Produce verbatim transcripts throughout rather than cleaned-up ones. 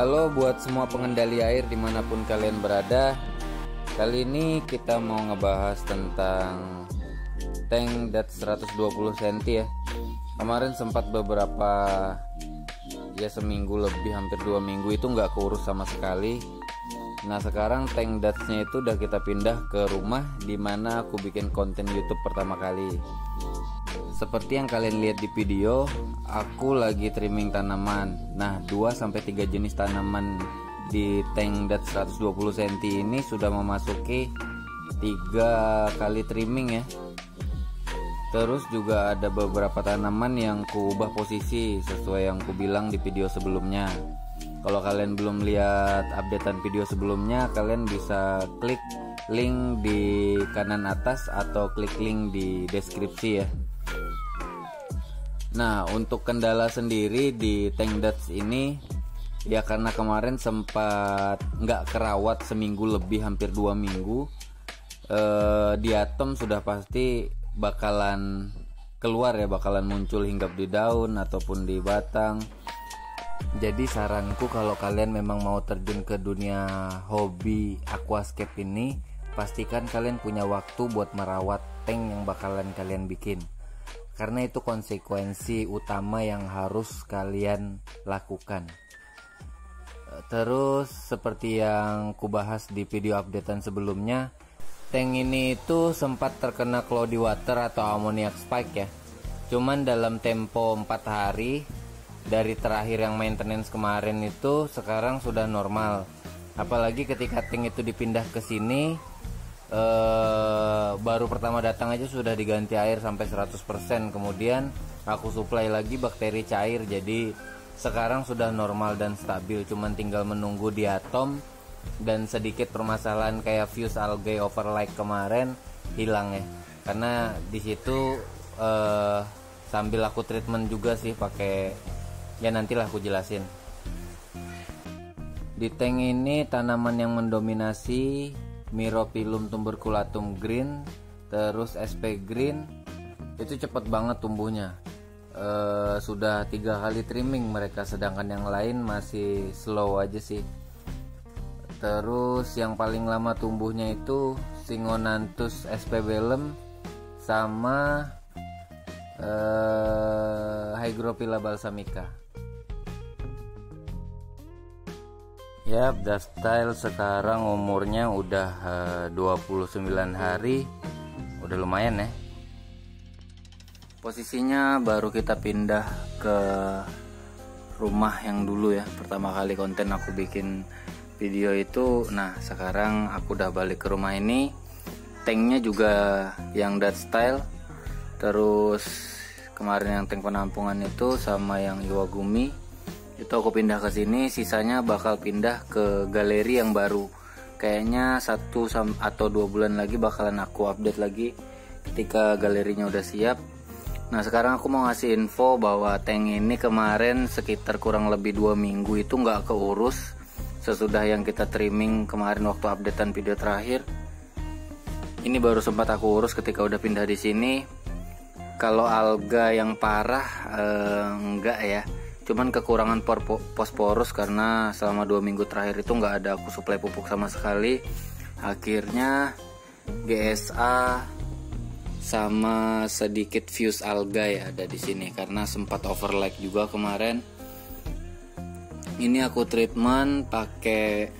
Halo buat semua pengendali air dimanapun kalian berada. Kali ini kita mau ngebahas tentang tank Dutch seratus dua puluh sentimeter ya. Kemarin sempat beberapa, ya seminggu lebih, hampir dua minggu itu nggak keurus sama sekali. Nah sekarang tank Dutch-nya itu udah kita pindah ke rumah, dimana aku bikin konten YouTube pertama kali. Seperti yang kalian lihat di video, aku lagi trimming tanaman. Nah, dua sampai tiga jenis tanaman di tank Dutch seratus dua puluh sentimeter ini sudah memasuki tiga kali trimming ya. Terus juga ada beberapa tanaman yang kuubah posisi sesuai yang ku bilang di video sebelumnya. Kalau kalian belum lihat updatean video sebelumnya, kalian bisa klik link di kanan atas atau klik link di deskripsi ya. Nah untuk kendala sendiri di tank Dutch ini, ya karena kemarin sempat nggak kerawat seminggu lebih, hampir dua minggu, eh, diatom sudah pasti bakalan keluar ya, bakalan muncul hinggap di daun ataupun di batang. Jadi saranku kalau kalian memang mau terjun ke dunia hobi aquascape ini, pastikan kalian punya waktu buat merawat tank yang bakalan kalian bikin, karena itu konsekuensi utama yang harus kalian lakukan. Terus seperti yang kubahas di video updatean sebelumnya, tank ini itu sempat terkena cloudy water atau ammoniac spike ya. Cuman dalam tempo empat hari dari terakhir yang maintenance kemarin itu, sekarang sudah normal. Apalagi ketika tank itu dipindah ke sini, Uh, baru pertama datang aja sudah diganti air sampai seratus persen. Kemudian aku suplai lagi bakteri cair. Jadi sekarang sudah normal dan stabil. Cuman tinggal menunggu diatom dan sedikit permasalahan kayak fuse algae overlight kemarin hilang ya. Karena disitu uh, sambil aku treatment juga sih pakai, ya nantilah aku jelasin. Di tank ini tanaman yang mendominasi Mirophyllum tuberculatum green, terus S P green, itu cepet banget tumbuhnya. E, sudah tiga kali trimming mereka, sedangkan yang lain masih slow aja sih. Terus yang paling lama tumbuhnya itu Syngonanthus S P Belem sama e, Hygrophila Balsamica. Yap, Dutch style sekarang umurnya udah uh, dua puluh sembilan hari. Udah lumayan ya. Posisinya baru kita pindah ke rumah yang dulu ya. Pertama kali konten aku bikin video itu. Nah sekarang aku udah balik ke rumah ini. Tanknya juga yang Dutch style. Terus kemarin yang tank penampungan itu sama yang Iwagumi itu aku pindah ke sini, sisanya bakal pindah ke galeri yang baru. Kayaknya satu atau dua bulan lagi bakalan aku update lagi ketika galerinya udah siap. Nah sekarang aku mau ngasih info bahwa tank ini kemarin sekitar kurang lebih dua minggu itu nggak keurus sesudah yang kita trimming kemarin waktu updatean video terakhir. Ini baru sempat aku urus ketika udah pindah di sini. Kalau alga yang parah eh, enggak ya. Cuman kekurangan posporus karena selama dua minggu terakhir itu nggak ada aku suplai pupuk sama sekali. Akhirnya G S A sama sedikit fuse alga ya ada di sini karena sempat overlap juga kemarin. Ini aku treatment pakai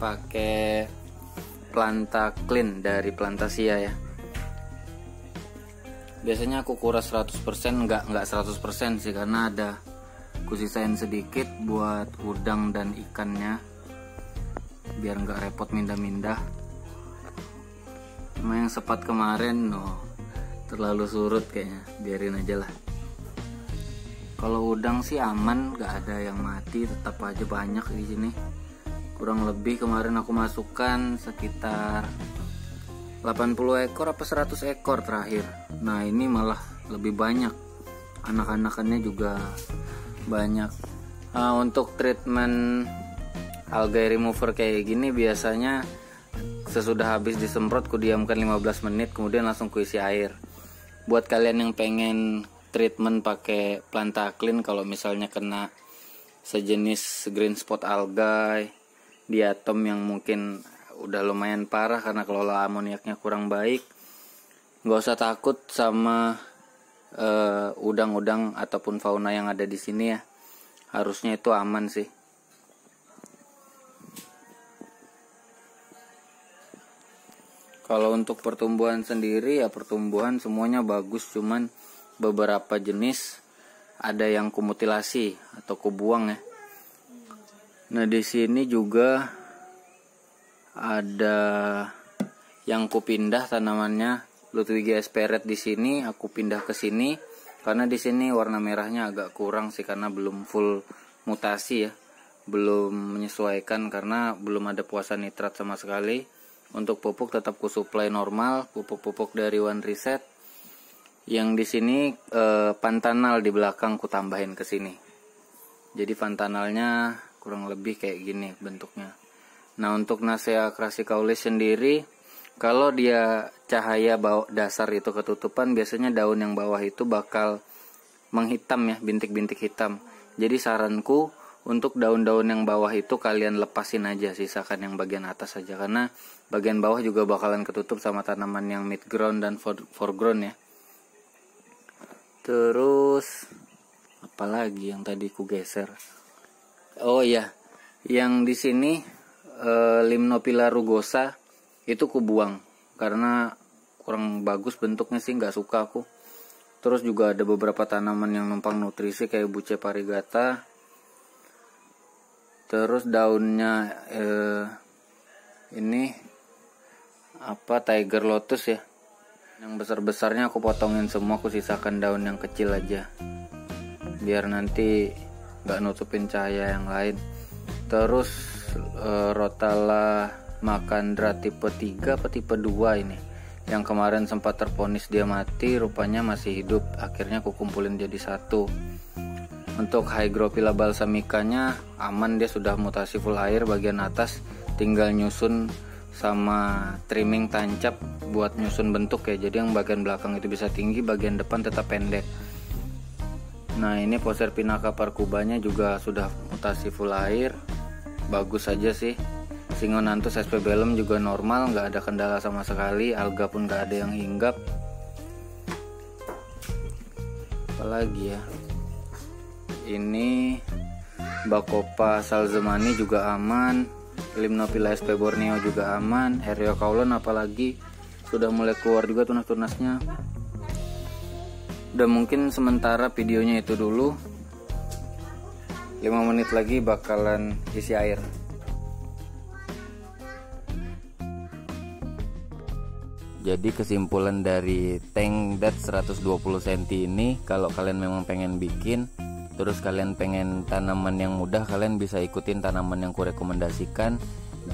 pakai Plantaclean dari Plantasia ya. Biasanya aku kuras seratus persen, enggak enggak seratus persen sih karena ada aku sisain sedikit buat udang dan ikannya biar enggak repot mindah-mindah. Cuma yang sempat kemarin no, terlalu surut kayaknya, biarin aja lah. Kalau udang sih aman, enggak ada yang mati, tetap aja banyak di sini. Kurang lebih kemarin aku masukkan sekitar delapan puluh ekor apa seratus ekor terakhir. Nah ini malah lebih banyak, anak-anakannya juga banyak. Nah, untuk treatment algae remover kayak gini biasanya sesudah habis disemprot ku diamkan lima belas menit kemudian langsung kuisi air. Buat kalian yang pengen treatment pakai Plantaclean kalau misalnya kena sejenis green spot algae diatom yang mungkin udah lumayan parah karena kelola amoniaknya kurang baik, nggak usah takut sama udang-udang uh, ataupun fauna yang ada di sini ya. Harusnya itu aman sih. Kalau untuk pertumbuhan sendiri ya pertumbuhan semuanya bagus, cuman beberapa jenis ada yang kumutilasi atau kubuang ya. Nah di sini juga ada yang kupindah tanamannya Ludwigia sp. Red di sini, aku pindah ke sini karena di sini warna merahnya agak kurang sih karena belum full mutasi ya, belum menyesuaikan karena belum ada puasa nitrat sama sekali. Untuk pupuk tetap ku supply normal, pupuk-pupuk dari One Reset. Yang di sini eh, Pantanal di belakang ku tambahin ke sini. Jadi Pantanalnya kurang lebih kayak gini bentuknya. Nah, untuk Nasea krasikaulis sendiri, kalau dia cahaya bawah dasar itu ketutupan, biasanya daun yang bawah itu bakal menghitam ya, bintik-bintik hitam. Jadi saranku untuk daun-daun yang bawah itu kalian lepasin aja, sisakan yang bagian atas aja karena bagian bawah juga bakalan ketutup sama tanaman yang mid ground dan foreground ya. Terus apalagi yang tadi ku geser? Oh iya, yang di sini e, Limnophila rugosa itu ku buang karena kurang bagus bentuknya sih, nggak suka aku. Terus juga ada beberapa tanaman yang numpang nutrisi kayak buce parigata. Terus daunnya eh, ini apa tiger lotus ya, yang besar-besarnya aku potongin semua, aku sisakan daun yang kecil aja biar nanti nggak nutupin cahaya yang lain. Terus eh, Rotala Makan dra tipe tiga atau tipe dua ini yang kemarin sempat terponis dia mati, rupanya masih hidup, akhirnya aku kumpulin jadi satu. Untuk Hygrophila balsamicanya aman, dia sudah mutasi full air bagian atas, tinggal nyusun sama trimming tancap buat nyusun bentuk ya. Jadi yang bagian belakang itu bisa tinggi, bagian depan tetap pendek. Nah ini poser pinaka parkubanya juga sudah mutasi full air, bagus aja sih. Syngonanthus sp. Belem juga normal, nggak ada kendala sama sekali, alga pun nggak ada yang hinggap. Apalagi ya? Ini bakopa salzmanii juga aman, Limnophila sp borneo juga aman, heriocaulon apalagi sudah mulai keluar juga tunas-tunasnya. Udah, mungkin sementara videonya itu dulu. lima menit lagi bakalan isi air. Jadi kesimpulan dari tank Dutch seratus dua puluh sentimeter ini, kalau kalian memang pengen bikin terus kalian pengen tanaman yang mudah, kalian bisa ikutin tanaman yang kurekomendasikan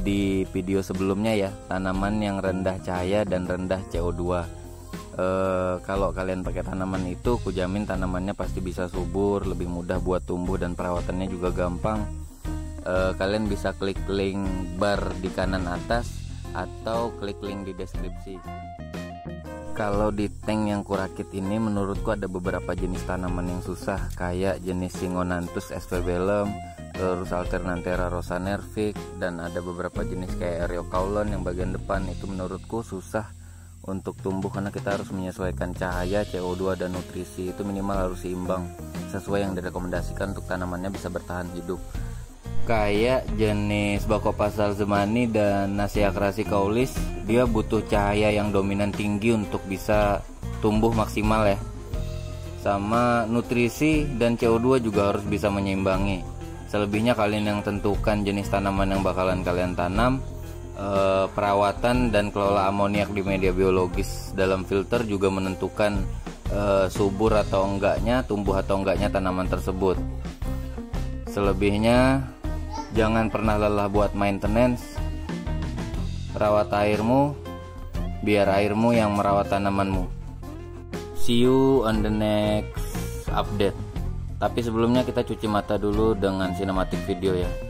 di video sebelumnya ya, tanaman yang rendah cahaya dan rendah C O dua. E, kalau kalian pakai tanaman itu, ku jamin tanamannya pasti bisa subur, lebih mudah buat tumbuh dan perawatannya juga gampang. E, kalian bisa klik link bar di kanan atas atau klik link di deskripsi. Kalau di tank yang kurakit ini menurutku ada beberapa jenis tanaman yang susah, kayak jenis Singonanthus sp. Belem, terus Alternantera Rosa Nervic, dan ada beberapa jenis kayak heriocaulon yang bagian depan itu menurutku susah untuk tumbuh karena kita harus menyesuaikan cahaya, C O dua, dan nutrisi itu minimal harus seimbang sesuai yang direkomendasikan untuk tanamannya bisa bertahan hidup. Kayak jenis bakopa salzmanii dan nasea krasikaulis, dia butuh cahaya yang dominan tinggi untuk bisa tumbuh maksimal ya. Sama nutrisi dan C O dua juga harus bisa menyeimbangi. Selebihnya kalian yang tentukan jenis tanaman yang bakalan kalian tanam, e, perawatan dan kelola amoniak di media biologis dalam filter juga menentukan e, subur atau enggaknya, tumbuh atau enggaknya tanaman tersebut. Selebihnya jangan pernah lelah buat maintenance. Rawat airmu, biar airmu yang merawat tanamanmu. See you on the next update. Tapi sebelumnya kita cuci mata dulu dengan sinematik video ya.